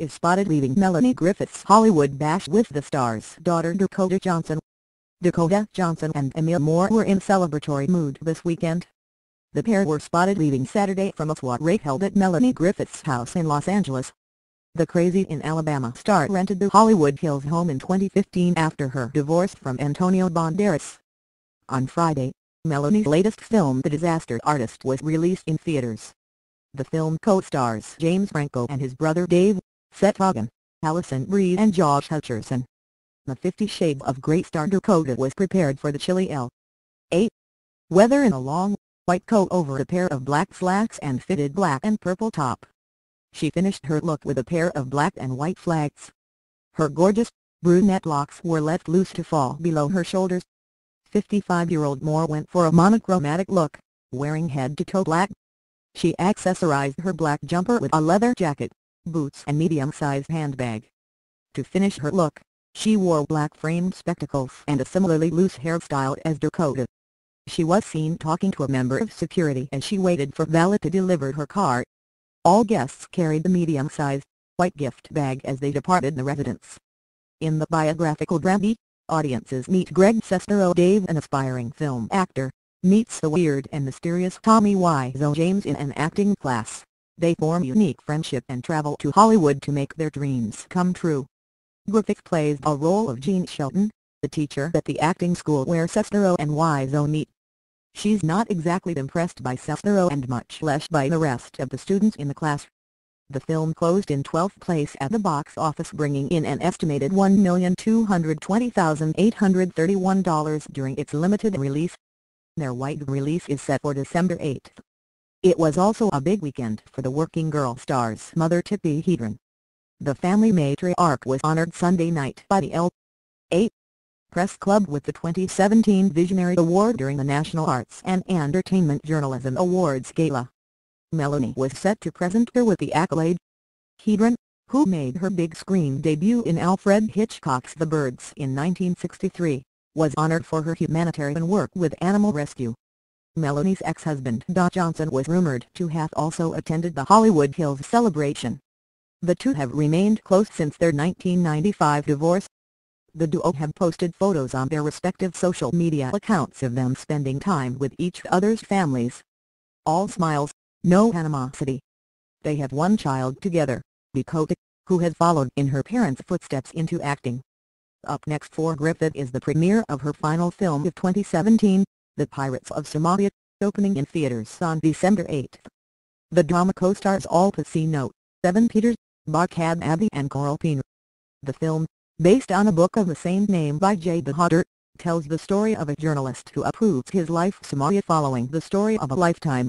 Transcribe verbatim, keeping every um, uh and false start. is spotted leaving Melanie Griffith's Hollywood bash with the star's daughter Dakota Johnson. Dakota Johnson and Demi Moore were in celebratory mood this weekend. The pair were spotted leaving Saturday from a soiree held at Melanie Griffith's house in Los Angeles. The Crazy in Alabama star rented the Hollywood Hills home in twenty fifteen after her divorce from Antonio Banderas. On Friday, Melanie's latest film The Disaster Artist was released in theaters. The film co-stars James Franco and his brother Dave, Seth Hogan, Allison Breed and Josh Hutcherson. The Fifty Shades of Grey star Dakota was prepared for the chilly L A weather in a long, white coat over a pair of black slacks and fitted black and purple top. She finished her look with a pair of black and white flags. Her gorgeous, brunette locks were left loose to fall below her shoulders. fifty-five-year-old Moore went for a monochromatic look, wearing head-to-toe black. She accessorized her black jumper with a leather jacket, boots and medium-sized handbag. To finish her look, she wore black framed spectacles and a similarly loose hairstyle as Dakota. She was seen talking to a member of security as she waited for valet to deliver her car. All guests carried the medium-sized, white gift bag as they departed the residence. In the biographical drama, audiences meet Greg Sestero. Dave, an aspiring film actor, meets the weird and mysterious Tommy Wiseau. James in an acting class. They form unique friendship and travel to Hollywood to make their dreams come true. Griffith plays a role of Jean Shelton, the teacher at the acting school where Sestero and Wiseau meet. She's not exactly impressed by Sestero and much less by the rest of the students in the class. The film closed in twelfth place at the box office, bringing in an estimated one million two hundred twenty thousand eight hundred thirty-one dollars during its limited release. Their wide release is set for December eighth. It was also a big weekend for the Working Girl star's mother Tippi Hedren. The family matriarch was honored Sunday night by the L A Press Club with the twenty seventeen Visionary Award during the National Arts and Entertainment Journalism Awards Gala. Melanie was set to present her with the accolade. Hedren, who made her big screen debut in Alfred Hitchcock's The Birds in nineteen sixty-three, was honored for her humanitarian work with Animal Rescue. Melanie's ex-husband Don Johnson was rumored to have also attended the Hollywood Hills celebration. The two have remained close since their nineteen ninety-five divorce. The duo have posted photos on their respective social media accounts of them spending time with each other's families. All smiles, no animosity. They have one child together, Dakota, who has followed in her parents' footsteps into acting. Up next for Griffith is the premiere of her final film of twenty seventeen, The Pirates of Somalia, opening in theaters on December eighth. The drama co-stars Al Pacino, Seven Peters, Bakad Abbey and Coral Pien. The film, based on a book of the same name by J. Bahadur, tells the story of a journalist who uproots his life Somalia following the story of a lifetime.